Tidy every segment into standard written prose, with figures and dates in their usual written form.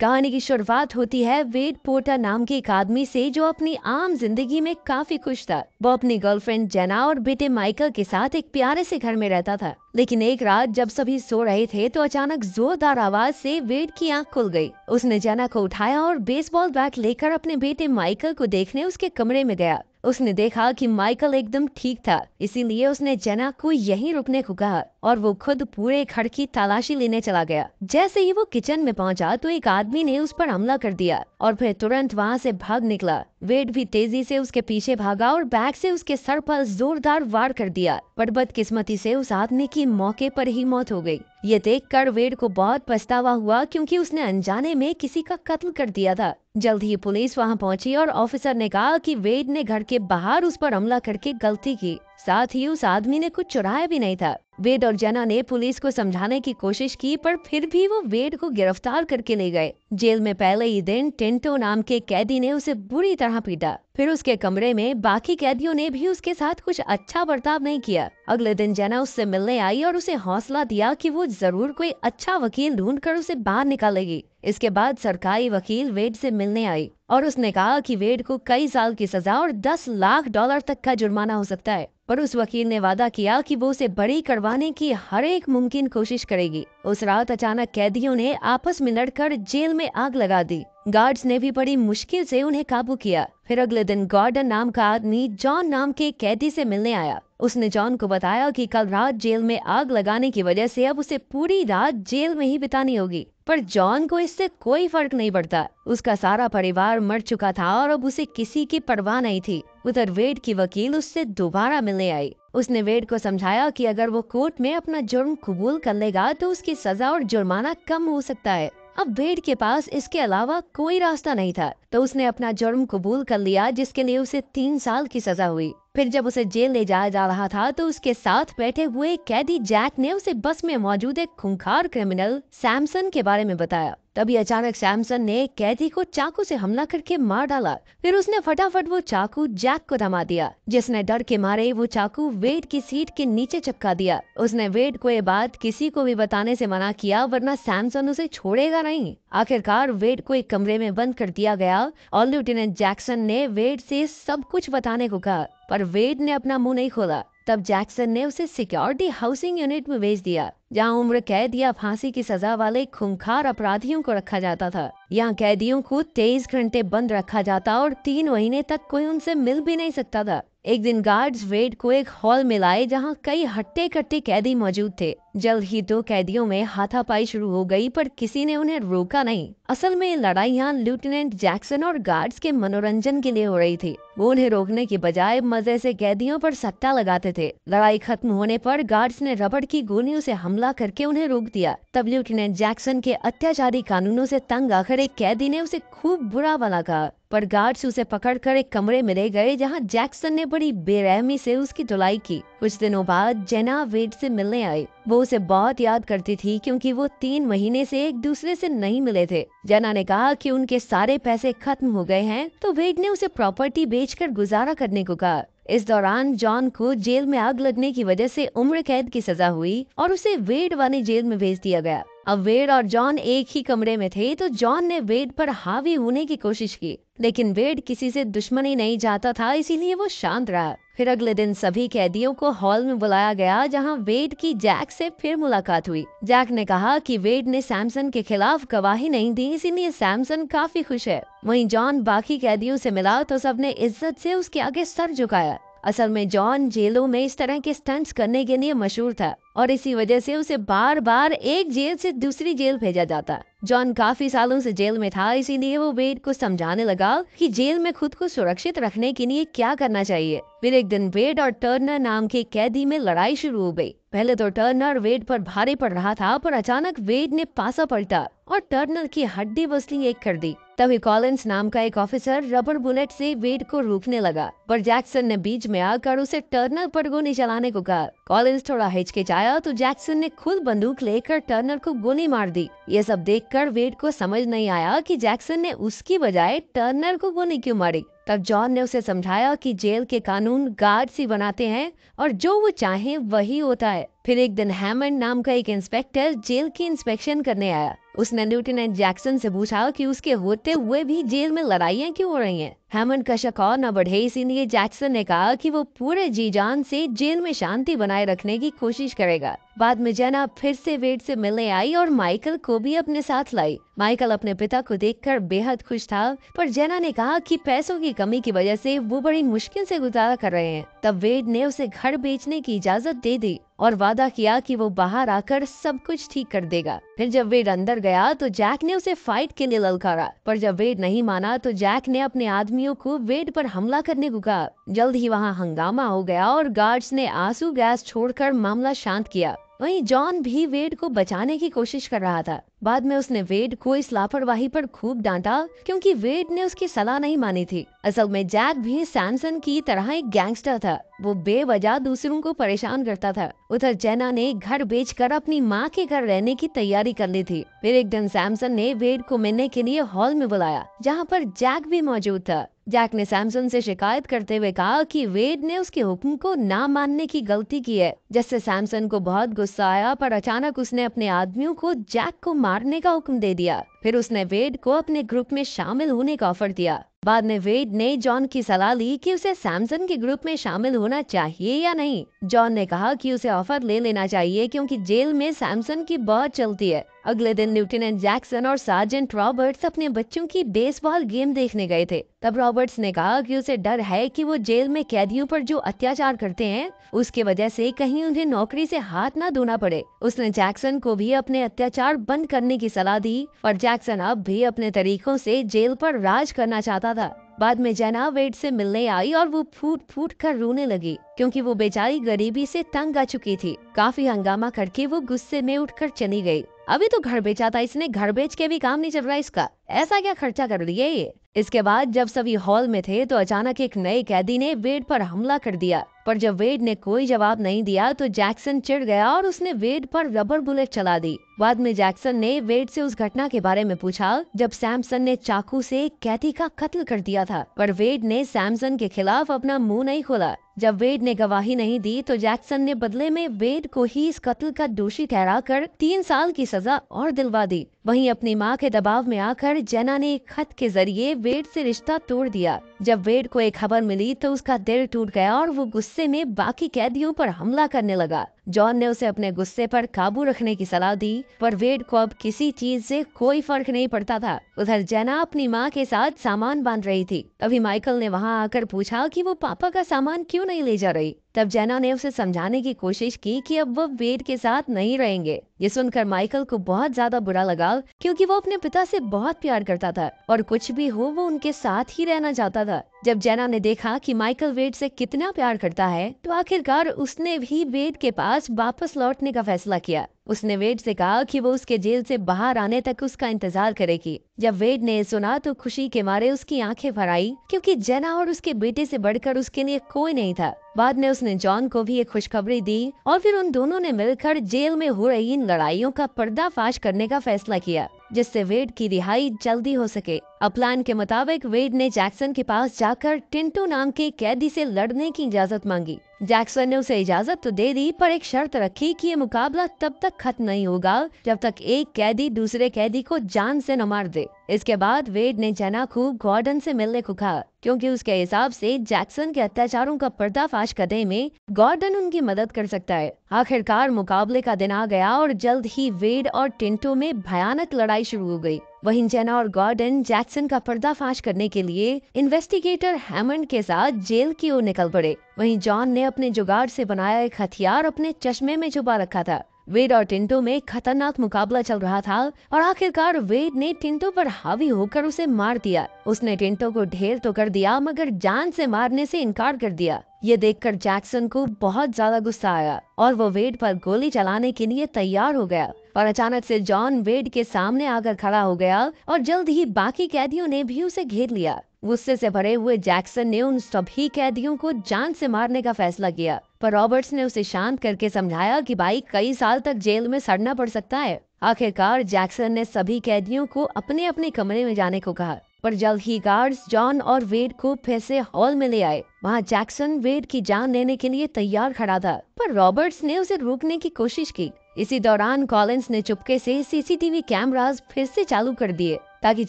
कहानी की शुरुआत होती है वेड पोर्टर नाम के एक आदमी से जो अपनी आम जिंदगी में काफी खुश था। वो अपनी गर्लफ्रेंड जेना और बेटे माइकल के साथ एक प्यारे से घर में रहता था। लेकिन एक रात जब सभी सो रहे थे तो अचानक जोरदार आवाज से वेड की आंख खुल गई। उसने जेना को उठाया और बेसबॉल बैट लेकर अपने बेटे माइकल को देखने उसके कमरे में गया। उसने देखा कि माइकल एकदम ठीक था, इसीलिए उसने जेना को यहीं रुकने को कहा और वो खुद पूरे घर की तलाशी लेने चला गया। जैसे ही वो किचन में पहुंचा तो एक आदमी ने उस पर हमला कर दिया और फिर तुरंत वहां से भाग निकला। वेड भी तेजी से उसके पीछे भागा और बैग से उसके सर पर जोरदार वार कर दिया, पर बदकिस्मती से उस आदमी की मौके पर ही मौत हो गई। ये देखकर वेड को बहुत पछतावा हुआ क्योंकि उसने अनजाने में किसी का कत्ल कर दिया था। जल्द ही पुलिस वहां पहुंची और ऑफिसर ने कहा कि वेड ने घर के बाहर उस पर हमला करके गलती की, साथ ही उस आदमी ने कुछ चुराया भी नहीं था। वेड और जेना ने पुलिस को समझाने की कोशिश की, पर फिर भी वो वेड को गिरफ्तार करके ले गए। जेल में पहले ही दिन टिंटो नाम के कैदी ने उसे बुरी तरह पीटा। फिर उसके कमरे में बाकी कैदियों ने भी उसके साथ कुछ अच्छा बर्ताव नहीं किया। अगले दिन जेना उससे मिलने आई और उसे हौसला दिया कि वो जरूर कोई अच्छा वकील ढूंढकर उसे बाहर निकालेगी। इसके बाद सरकारी वकील वेड से मिलने आई और उसने कहा कि वेड को कई साल की सजा और 10 लाख डॉलर तक का जुर्माना हो सकता है, पर उस वकील ने वादा किया कि वो उसे बरी करवाने की हर एक मुमकिन कोशिश करेगी। उस रात अचानक कैदियों ने आपस में लड़कर जेल में आग लगा दी। गार्ड्स ने भी बड़ी मुश्किल से उन्हें काबू किया। फिर अगले दिन गॉर्डन नाम का आदमी जॉन नाम के कैदी से मिलने आया। उसने जॉन को बताया कि कल रात जेल में आग लगाने की वजह से अब उसे पूरी रात जेल में ही बितानी होगी, पर जॉन को इससे कोई फर्क नहीं पड़ता। उसका सारा परिवार मर चुका था और अब उसे किसी की परवाह नहीं थी। उधर वेड की वकील उससे दोबारा मिलने आई। उसने वेड को समझाया कि अगर वो कोर्ट में अपना जुर्म कबूल कर लेगा तो उसकी सजा और जुर्माना कम हो सकता है। अब वेड के पास इसके अलावा कोई रास्ता नहीं था, तो उसने अपना जुर्म कबूल कर लिया, जिसके लिए उसे 3 साल की सजा हुई। फिर जब उसे जेल ले जाया जा रहा था तो उसके साथ बैठे हुए कैदी जैक ने उसे बस में मौजूद एक खूंखार क्रिमिनल सैमसन के बारे में बताया। तभी अचानक सैमसन ने कैदी को चाकू से हमला करके मार डाला। फिर उसने फटाफट वो चाकू जैक को थमा दिया, जिसने डर के मारे वो चाकू वेड की सीट के नीचे चपका दिया। उसने वेड को ये बात किसी को भी बताने से मना किया, वरना सैमसन उसे छोड़ेगा नहीं। आखिरकार वेड को एक कमरे में बंद कर दिया गया और लेफ्टिनेंट जैक्सन ने वेड से सब कुछ बताने को कहा, पर वेड ने अपना मुंह नहीं खोला। तब जैक्सन ने उसे सिक्योरिटी हाउसिंग यूनिट में भेज दिया, जहां उम्र कैद या फांसी की सजा वाले खूंखार अपराधियों को रखा जाता था। यहां कैदियों को 23 घंटे बंद रखा जाता और 3 महीने तक कोई उनसे मिल भी नहीं सकता था। एक दिन गार्ड्स वेड को एक हॉल में लाए जहाँ कई हट्टे कट्टे कैदी मौजूद थे। जल्द ही 2 कैदियों में हाथापाई शुरू हो गई, पर किसी ने उन्हें रोका नहीं। असल में लड़ाइयाँ लेफ्टिनेंट जैक्सन और गार्ड्स के मनोरंजन के लिए हो रही थी। वो उन्हें रोकने के बजाय मजे से कैदियों पर सट्टा लगाते थे। लड़ाई खत्म होने पर गार्ड्स ने रबड़ की गोलियों से हमला करके उन्हें रोक दिया। तब लेफ्टिनेंट जैक्सन के अत्याचारी कानूनों से तंग आकर एक कैदी ने उसे खूब बुरा भला कहा, पर गार्ड्स उसे पकड़कर एक कमरे में ले गए जहाँ जैक्सन ने बड़ी बेरहमी से उसकी धुलाई की। कुछ दिनों बाद जेना वेड से मिलने आई। वो उसे बहुत याद करती थी क्योंकि वो 3 महीने से एक दूसरे से नहीं मिले थे। जेना ने कहा कि उनके सारे पैसे खत्म हो गए हैं, तो वेड ने उसे प्रॉपर्टी बेचकर गुजारा करने को कहा। इस दौरान जॉन को जेल में आग लगने की वजह से उम्र कैद की सजा हुई और उसे वेड वाली जेल में भेज दिया गया। अब वेड और जॉन एक ही कमरे में थे, तो जॉन ने वेड पर हावी होने की कोशिश की, लेकिन वेड किसी से दुश्मनी नहीं चाहता था, इसीलिए वो शांत रहा। फिर अगले दिन सभी कैदियों को हॉल में बुलाया गया, जहां वेड की जैक से फिर मुलाकात हुई। जैक ने कहा कि वेड ने सैमसन के खिलाफ गवाही नहीं दी, इसीलिए सैमसन काफी खुश है। वहीं जॉन बाकी कैदियों से मिला तो सबने इज्जत से उसके आगे सर झुकाया। असल में जॉन जेलों में इस तरह के स्टंट्स करने के लिए मशहूर था और इसी वजह से उसे बार बार एक जेल से दूसरी जेल भेजा जाता। जॉन काफी सालों से जेल में था, इसीलिए वो वेड को समझाने लगा कि जेल में खुद को सुरक्षित रखने के लिए क्या करना चाहिए। फिर एक दिन वेड और टर्नर नाम के कैदी में लड़ाई शुरू हो गई। पहले तो टर्नर वेड पर भारी पड़ रहा था, पर अचानक वेड ने पासा पलटा और टर्नर की हड्डी बसली एक कर दी। तभी कॉलिन्स नाम का एक ऑफिसर रबर बुलेट से वेड को रोकने लगा, पर जैक्सन ने बीच में आकर उसे टर्नर पर गोली चलाने को कहा। कॉलिन्स थोड़ा हिचकिचाया तो जैक्सन ने खुद बंदूक लेकर टर्नर को गोली मार दी। ये सब देखकर वेड को समझ नहीं आया कि जैक्सन ने उसकी बजाय टर्नर को गोली क्यों मारी। तब जॉन ने उसे समझाया कि जेल के कानून गार्ड्स ही बनाते हैं और जो वो चाहे वही होता है। फिर एक दिन हैमंड नाम का एक इंस्पेक्टर जेल की इंस्पेक्शन करने आया। उसने लेफ्टिनेंट जैक्सन से पूछा कि उसके होते हुए भी जेल में लड़ाइयाँ क्यों हो रही हैं। हैमंड का शक न बढ़े इसीलिए जैक्सन ने कहा कि वो पूरे जी जान से जेल में शांति बनाए रखने की कोशिश करेगा। बाद में जेना फिर से वेड से मिलने आई और माइकल को भी अपने साथ लाई। माइकल अपने पिता को देखकर बेहद खुश था, पर जेना ने कहा कि पैसों की कमी की वजह से वो बड़ी मुश्किल से गुजारा कर रहे हैं। तब वेड ने उसे घर बेचने की इजाजत दे दी और वादा किया कि वो बाहर आकर सब कुछ ठीक कर देगा। फिर जब वेड अंदर गया तो जैक ने उसे फाइट के लिए ललकारा, पर जब वेड नहीं माना तो जैक ने अपने आदमियों को वेड पर हमला करने को कहा। जल्द ही वहाँ हंगामा हो गया और गार्ड्स ने आंसू गैस छोड़कर मामला शांत किया। वहीं जॉन भी वेड को बचाने की कोशिश कर रहा था। बाद में उसने वेड को इस लापरवाही पर खूब डांटा क्योंकि वेड ने उसकी सलाह नहीं मानी थी। असल में जैक भी सैमसन की तरह एक गैंगस्टर था, वो बेवजह दूसरों को परेशान करता था। उधर जेना ने घर बेचकर अपनी माँ के घर रहने की तैयारी कर ली थी। फिर एक दिन सैमसन ने वेड को मिलने के लिए हॉल में बुलाया, जहाँ पर जैक भी मौजूद था। जैक ने सैमसन से शिकायत करते हुए कहा कि वेड ने उसके हुक्म को ना मानने की गलती की है, जिससे सैमसन को बहुत गुस्सा आया, पर अचानक उसने अपने आदमियों को जैक को मारने का हुक्म दे दिया। फिर उसने वेड को अपने ग्रुप में शामिल होने का ऑफर दिया। बाद में वेड ने जॉन की सलाह ली कि उसे सैमसन के ग्रुप में शामिल होना चाहिए या नहीं। जॉन ने कहा कि उसे ऑफर ले लेना चाहिए क्योंकि जेल में सैमसन की बहुत चलती है। अगले दिन लेफ्टिनेंट जैक्सन और सार्जेंट रॉबर्ट्स अपने बच्चों की बेसबॉल गेम देखने गए थे। तब रॉबर्ट्स ने कहा कि उसे डर है कि वो जेल में कैदियों पर जो अत्याचार करते हैं उसके वजह से कहीं उन्हें नौकरी से हाथ ना धोना पड़े। उसने जैक्सन को भी अपने अत्याचार बंद करने की सलाह दी और जैक्सन अब भी अपने तरीकों से जेल पर राज करना चाहता था। बाद में जेना वेड से मिलने आई और वो फूट फूट कर रोने लगी क्योंकि वो बेचारी गरीबी से तंग आ चुकी थी। काफी हंगामा करके वो गुस्से में उठकर चली गई। अभी तो घर बेचा था इसने, घर बेच के भी काम नहीं चल रहा इसका, ऐसा क्या खर्चा कर लिए ये। इसके बाद जब सभी हॉल में थे तो अचानक एक नए कैदी ने वेड पर हमला कर दिया, पर जब वेड ने कोई जवाब नहीं दिया तो जैक्सन चिढ़ गया और उसने वेड पर रबर बुलेट चला दी। बाद में जैक्सन ने वेड से उस घटना के बारे में पूछा जब सैमसन ने चाकू से कैदी का कत्ल कर दिया था, पर वेड ने सैमसन के खिलाफ अपना मुंह नहीं खोला। जब वेड ने गवाही नहीं दी तो जैक्सन ने बदले में वेड को ही इस कत्ल का दोषी ठहराकर 3 साल की सजा और दिलवा दी। वहीं अपनी मां के दबाव में आकर जेना ने एक खत के जरिए वेड से रिश्ता तोड़ दिया। जब वेड को एक खबर मिली तो उसका दिल टूट गया और वो गुस्से में बाकी कैदियों पर हमला करने लगा। जॉन ने उसे अपने गुस्से पर काबू रखने की सलाह दी, पर वेड को अब किसी चीज से कोई फर्क नहीं पड़ता था। उधर जेना अपनी माँ के साथ सामान बांध रही थी, तभी माइकल ने वहाँ आकर पूछा कि वो पापा का सामान क्यों नहीं ले जा रही। तब जेना ने उसे समझाने की कोशिश की कि अब वो वेड के साथ नहीं रहेंगे। ये सुनकर माइकल को बहुत ज्यादा बुरा लगा क्योंकि वो अपने पिता से बहुत प्यार करता था और कुछ भी हो वो उनके साथ ही रहना चाहता था। जब जेना ने देखा कि माइकल वेड से कितना प्यार करता है तो आखिरकार उसने भी वेड के पास वापस लौटने का फैसला किया। उसने वेड से कहा कि वो उसके जेल से बाहर आने तक उसका इंतजार करेगी। जब वेड ने सुना तो खुशी के मारे उसकी आंखें भर आई क्योंकि जेना और उसके बेटे से बढ़कर उसके लिए कोई नहीं था। बाद में उसने जॉन को भी एक खुशखबरी दी और फिर उन दोनों ने मिलकर जेल में हो रही इन लड़ाइयों का पर्दाफाश करने का फैसला किया जिससे वेड की रिहाई जल्दी हो सके। अब प्लान के मुताबिक वेड ने जैक्सन के पास जाकर टिंटो नाम के कैदी से लड़ने की इजाजत मांगी। जैक्सन ने उसे इजाजत तो दे दी, पर एक शर्त रखी कि ये मुकाबला तब तक खत्म नहीं होगा जब तक एक कैदी दूसरे कैदी को जान से न मार दे। इसके बाद वेड ने जेना को गॉर्डन से मिलने को कहा क्योंकि उसके हिसाब से जैक्सन के अत्याचारों का पर्दाफाश करने में गॉर्डन उनकी मदद कर सकता है। आखिरकार मुकाबले का दिन आ गया और जल्द ही वेड और टिंटो में भयानक लड़ाई शुरू हो गई। वहीं जेना और गॉर्डन जैक्सन का पर्दाफाश करने के लिए इन्वेस्टिगेटर हैमंड के साथ जेल की ओर निकल पड़े। वहीं जॉन ने अपने जुगाड़ से बनाया एक हथियार अपने चश्मे में छुपा रखा था। वेड और टिंटो में खतरनाक मुकाबला चल रहा था और आखिरकार वेड ने टिंटो पर हावी होकर उसे मार दिया। उसने टिंटो को ढेर तो कर दिया मगर जान से मारने से इनकार कर दिया। ये देखकर जैक्सन को बहुत ज्यादा गुस्सा आया और वो वेड पर गोली चलाने के लिए तैयार हो गया, पर अचानक से जॉन वेड के सामने आकर खड़ा हो गया और जल्द ही बाकी कैदियों ने भी उसे घेर लिया। गुस्से से भरे हुए जैक्सन ने उन सभी कैदियों को जान से मारने का फैसला किया, पर रॉबर्ट्स ने उसे शांत करके समझाया कि भाई कई साल तक जेल में सड़ना पड़ सकता है। आखिरकार जैक्सन ने सभी कैदियों को अपने अपने कमरे में जाने को कहा, पर जल्द ही गार्ड्स जॉन और वेड को फिर से हॉल में ले आए। वहाँ जैक्सन वेड की जान लेने के लिए तैयार खड़ा था, पर रॉबर्ट्स ने उसे रोकने की कोशिश की। इसी दौरान कॉलिन्स ने चुपके से सीसीटीवी कैमरास फिर से चालू कर दिए ताकि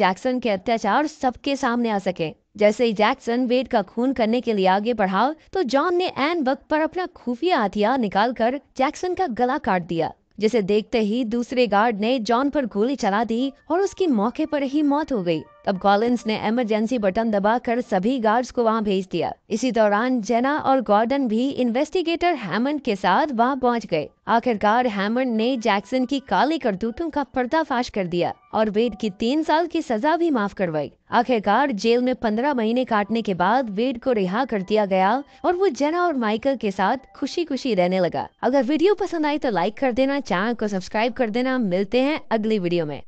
जैक्सन के अत्याचार सबके सामने आ सके। जैसे ही जैक्सन वेड का खून करने के लिए आगे बढ़ा तो जॉन ने एन वक्त पर अपना खुफिया हथियार निकालकर जैक्सन का गला काट दिया, जिसे देखते ही दूसरे गार्ड ने जॉन पर गोली चला दी और उसकी मौके पर ही मौत हो गई। तब कॉलिन्स ने इमरजेंसी बटन दबाकर सभी गार्ड्स को वहां भेज दिया। इसी दौरान जेना और गॉर्डन भी इन्वेस्टिगेटर हैमंड के साथ वहां पहुंच गए। आखिरकार हैमंड ने जैक्सन की काली करतूतों का पर्दाफाश कर दिया और वेड की 3 साल की सजा भी माफ करवाई। आखिरकार जेल में 15 महीने काटने के बाद वेड को रिहा कर दिया गया और वो जेना और माइकल के साथ खुशी खुशी रहने लगा। अगर वीडियो पसंद आई तो लाइक कर देना, चैनल को सब्सक्राइब कर देना। मिलते हैं अगली वीडियो में।